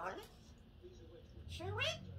course. Chew it.